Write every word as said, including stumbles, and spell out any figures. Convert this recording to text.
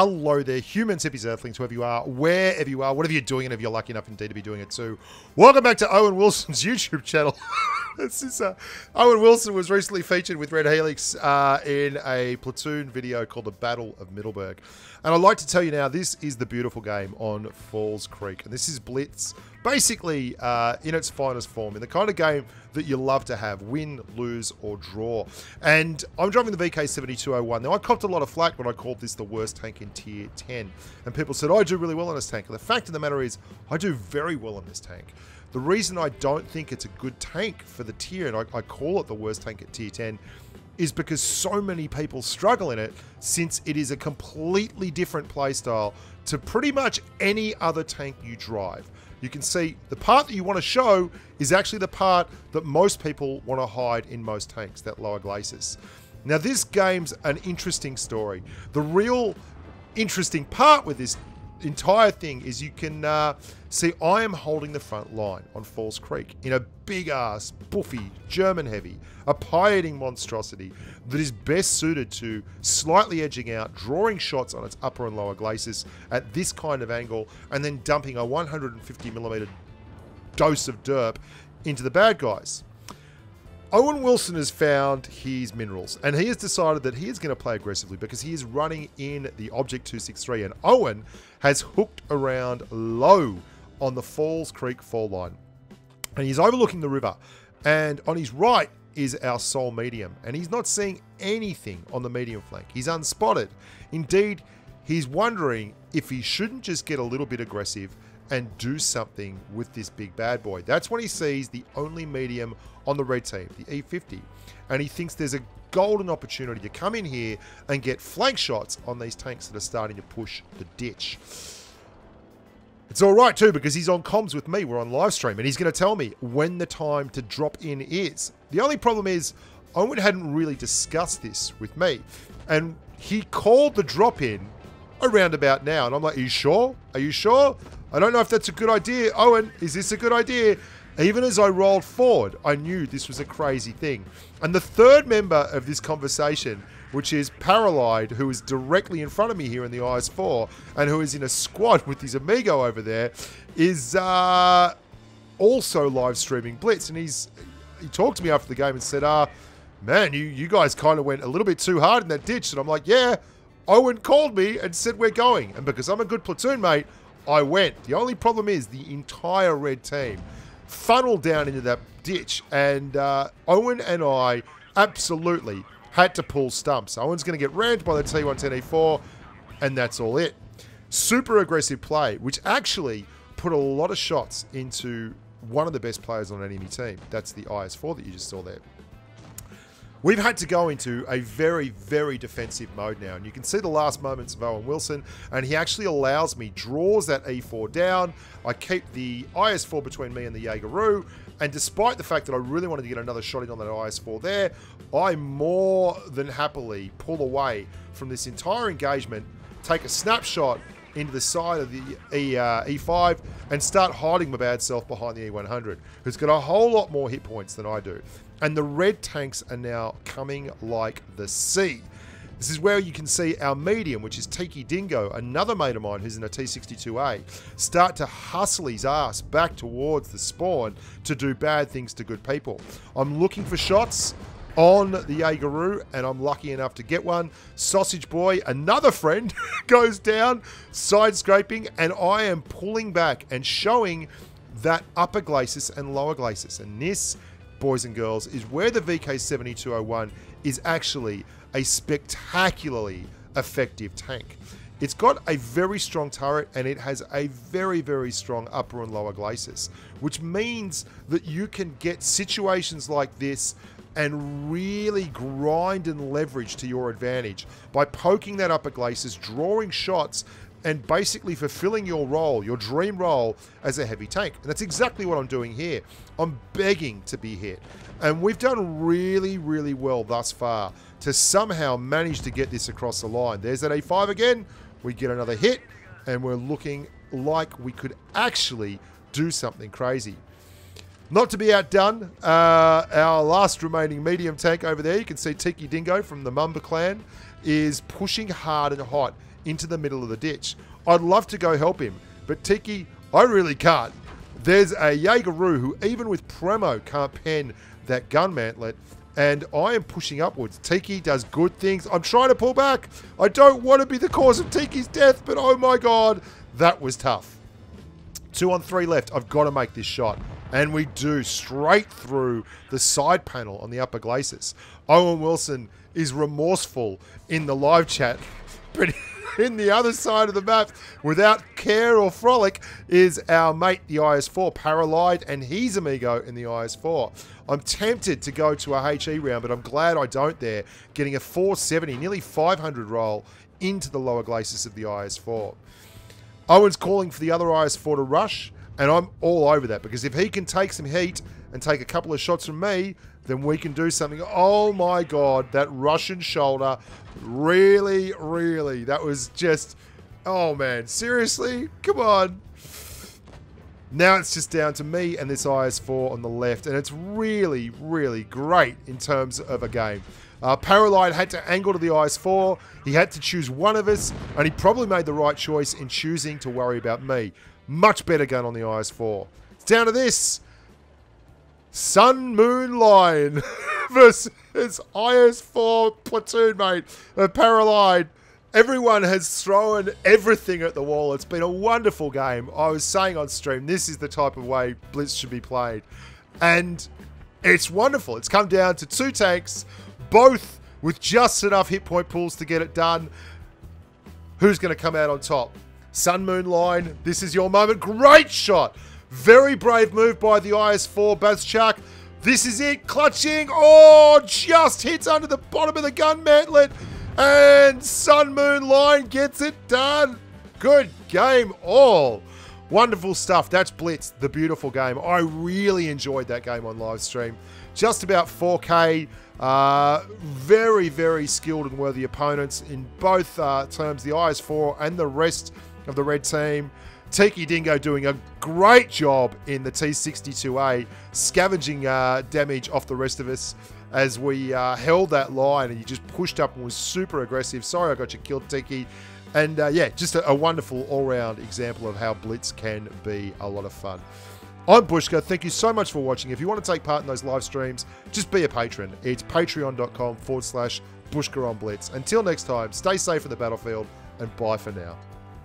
hello there, humans, hippies, earthlings, whoever you are, wherever you are, whatever you're doing, and if you're lucky enough indeed to be doing it too. Welcome back to Owen Wilson's YouTube channel. This is, uh, Owen Wilson was recently featured with Red Helix uh, in a Platoon video called The Battle of Middleburg. And I'd like to tell you now, this is the beautiful game on Falls Creek. And this is Blitz, basically uh, in its finest form, in the kind of game that you love to have, win, lose, or draw. And I'm driving the V K seven two oh one. Now, I copped a lot of flack when I called this the worst tank in tier ten. And people said, I do really well on this tank. And the fact of the matter is, I do very well on this tank. The reason I don't think it's a good tank for the tier, and I, I call it the worst tank at tier ten, is because so many people struggle in it, since it is a completely different playstyle to pretty much any other tank you drive. You can see the part that you want to show is actually the part that most people want to hide in most tanks, that lower glacis. Now, this game's an interesting story. The real interesting part with this entire thing is you can uh, see I am holding the front line on Falls Creek in a big-ass, boofy, German-heavy, a pie-eating monstrosity that is best suited to slightly edging out, drawing shots on its upper and lower glacis at this kind of angle, and then dumping a one hundred fifty millimeter dose of derp into the bad guys. Owen Wilson has found his minerals, and he has decided that he is going to play aggressively because he is running in the Object two sixty-three, and Owen has hooked around low on the Falls Creek fall line, and he's overlooking the river, and on his right is our sole medium, and he's not seeing anything on the medium flank. He's unspotted. Indeed, he's wondering if he shouldn't just get a little bit aggressive and do something with this big bad boy. That's when he sees the only medium on the red team, the E fifty, and he thinks there's a golden opportunity to come in here and get flank shots on these tanks that are starting to push the ditch. It's all right too, because he's on comms with me, we're on live stream, and he's gonna tell me when the time to drop in is. The only problem is, Owen hadn't really discussed this with me, and he called the drop in around about now, and I'm like, are you sure? Are you sure? I don't know if that's a good idea. Owen, is this a good idea? Even as I rolled forward, I knew this was a crazy thing. And the third member of this conversation, which is Paralyde, who is directly in front of me here in the I S four, and who is in a squad with his amigo over there, is uh, also live streaming Blitz. And he's he talked to me after the game and said, "Ah, uh, man, you, you guys kind of went a little bit too hard in that ditch." And I'm like, yeah, Owen called me and said we're going. And because I'm a good platoon mate, I went. The only problem is the entire red team funneled down into that ditch, and uh, Owen and I absolutely had to pull stumps. Owen's going to get rammed by the T one ten E four, and that's all it. Super aggressive play, which actually put a lot of shots into one of the best players on an enemy team. That's the I S four that you just saw there. We've had to go into a very, very defensive mode now, and you can see the last moments of Owen Wilson, and he actually allows me, draws that E four down. I keep the I S four between me and the Jageroo, and despite the fact that I really wanted to get another shot in on that I S four there, I more than happily pull away from this entire engagement, take a snapshot into the side of the e, uh, E five, and start hiding my bad self behind the E one hundred, who's got a whole lot more hit points than I do. And the red tanks are now coming like the sea. This is where you can see our medium, which is Tiki Dingo, another mate of mine who's in a T sixty-two A, start to hustle his ass back towards the spawn to do bad things to good people. I'm looking for shots on the Yeageru, and I'm lucky enough to get one. Sausage Boy, another friend, goes down, side scraping, and I am pulling back and showing that upper glacis and lower glacis. And this, boys and girls, is where the V K seven two oh one is actually a spectacularly effective tank. It's got a very strong turret, and it has a very, very strong upper and lower glacis, which means that you can get situations like this and really grind and leverage to your advantage by poking that upper glacis, drawing shots, and basically fulfilling your role, your dream role as a heavy tank. And that's exactly what I'm doing here. I'm begging to be hit. And we've done really, really well thus far to somehow manage to get this across the line. There's that A five again. We get another hit, and we're looking like we could actually do something crazy. Not to be outdone, uh, our last remaining medium tank over there, you can see Tiki Dingo from the Mumba Clan, is pushing hard and hot into the middle of the ditch. I'd love to go help him, but Tiki, I really can't. There's a Jageroo who even with Premo can't pen that gun mantlet, and I am pushing upwards. Tiki does good things. I'm trying to pull back. I don't want to be the cause of Tiki's death, but oh my god, that was tough. Two on three left. I've got to make this shot. And we do, straight through the side panel on the upper glacis. Owen Wilson is remorseful in the live chat, but in the other side of the map, without care or frolic, is our mate, the I S four, Paralyde, and he's amigo in the I S four. I'm tempted to go to a H E round, but I'm glad I don't there, getting a four seventy, nearly five hundred roll into the lower glacis of the I S four. Owen's calling for the other I S four to rush, and I'm all over that, because if he can take some heat and take a couple of shots from me, then we can do something. Oh my god, that Russian shoulder. Really, really, that was just... oh man, seriously? Come on. Now it's just down to me and this I S four on the left, and it's really, really great in terms of a game. Uh, Paralyde had to angle to the I S four, he had to choose one of us, and he probably made the right choice in choosing to worry about me. Much better gun on the I S four. It's down to this. Sun Moon Line versus I S four platoon mate, uh, Paralyde. Everyone has thrown everything at the wall. It's been a wonderful game. I was saying on stream, this is the type of way Blitz should be played. And it's wonderful. It's come down to two tanks, both with just enough hit point pools to get it done. Who's going to come out on top? Sun Moon Line, this is your moment. Great shot. Very brave move by the I S four, Buzzchuck. This is it, clutching. Oh, just hits under the bottom of the gun mantlet. And Sun Moon Line gets it done. Good game all. Wonderful stuff. That's Blitz, the beautiful game. I really enjoyed that game on live stream. Just about four K. Uh, very, very skilled and worthy opponents in both uh, terms, the I S four and the rest of the red team. Tiki Dingo doing a great job in the T sixty-two A, scavenging uh, damage off the rest of us as we uh, held that line, and he just pushed up and was super aggressive. Sorry I got you killed, Tiki. And uh, yeah, just a, a wonderful all-round example of how Blitz can be a lot of fun. I'm Bushka. Thank you so much for watching. If you want to take part in those live streams, just be a patron. It's patreon dot com forward slash Bushka on Blitz. Until next time, stay safe on the battlefield, and bye for now.